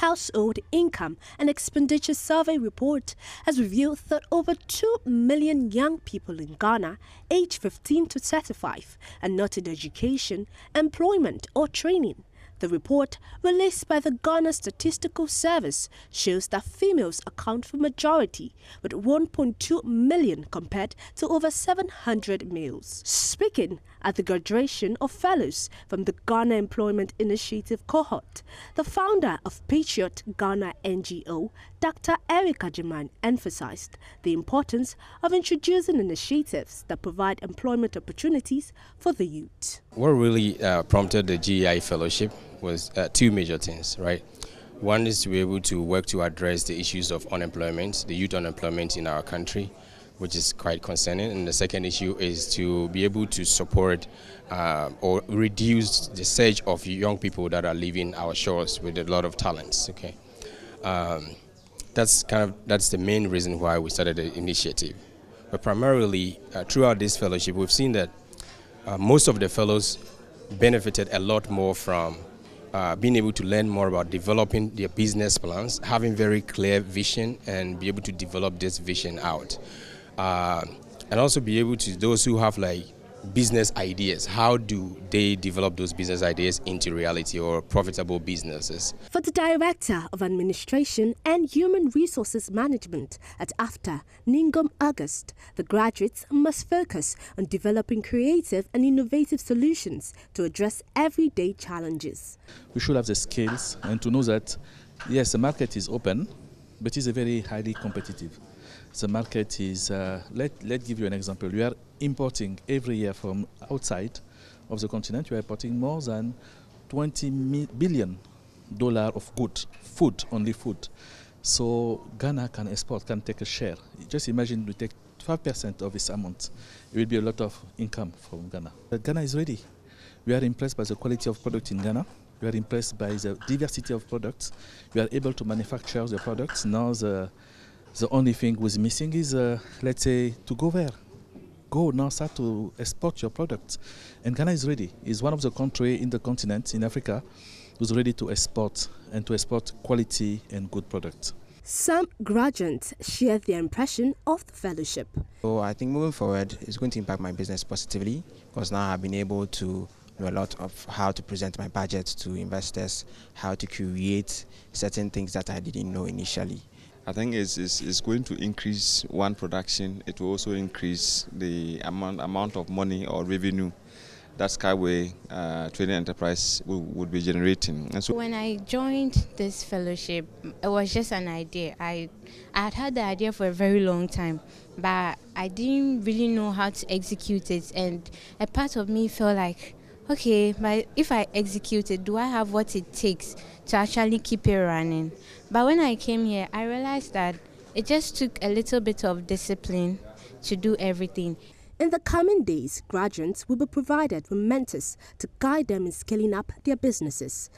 household income and expenditure survey report has revealed that over 2 million young people in Ghana, aged 15 to 35, are not in education, employment or training. The report, released by the Ghana Statistical Service, shows that females account for majority, with 1.2 million compared to over 700 males. Speaking at the graduation of fellows from the Ghana Employment Initiative cohort, the founder of Patriot Ghana NGO, Dr. Eric Agyemang, emphasized the importance of introducing initiatives that provide employment opportunities for the youth. What really prompted the GEI Fellowship was two major things, right? One is to be able to work to address the issues of unemployment, the youth unemployment in our country, which is quite concerning. And the second issue is to be able to support or reduce the surge of young people that are leaving our shores with a lot of talents. Okay, that's the main reason why we started the initiative. But primarily throughout this fellowship, we've seen that most of the fellows benefited a lot more from being able to learn more about developing their business plans, having very clear vision and be able to develop this vision out. And also be able to, those who have like business ideas, how do they develop those business ideas into reality or profitable businesses? For the Director of Administration and Human Resources Management at AFTA, Ningom August, the graduates must focus on developing creative and innovative solutions to address everyday challenges. We should have the skills and to know that, yes, the market is open, but it's a very highly competitive. The market is, let's give you an example, we are importing every year from outside of the continent, we are importing more than $20 billion of goods, food, only food. So Ghana can export, can take a share. Just imagine we take 5% of this amount, it will be a lot of income from Ghana. But Ghana is ready. We are impressed by the quality of product in Ghana. We are impressed by the diversity of products. We are able to manufacture the products. Now the only thing was missing is, let's say, to go there. Go now, start to export your products. And Ghana is ready. It's one of the countries in the continent, in Africa, who's ready to export and to export quality and good products. Some graduates share their impression of the fellowship. So I think moving forward, it's going to impact my business positively because now I've been able to know a lot of how to present my budget to investors, how to create certain things that I didn't know initially. I think it's going to increase one production. It will also increase the amount of money or revenue that Skyway Trading Enterprise would be generating. And so when I joined this fellowship, it was just an idea. I had had the idea for a very long time, but I didn't really know how to execute it. And a part of me felt like, okay, but if I execute it, do I have what it takes to actually keep it running? But when I came here, I realized that it just took a little bit of discipline to do everything. In the coming days, graduates will be provided with mentors to guide them in scaling up their businesses.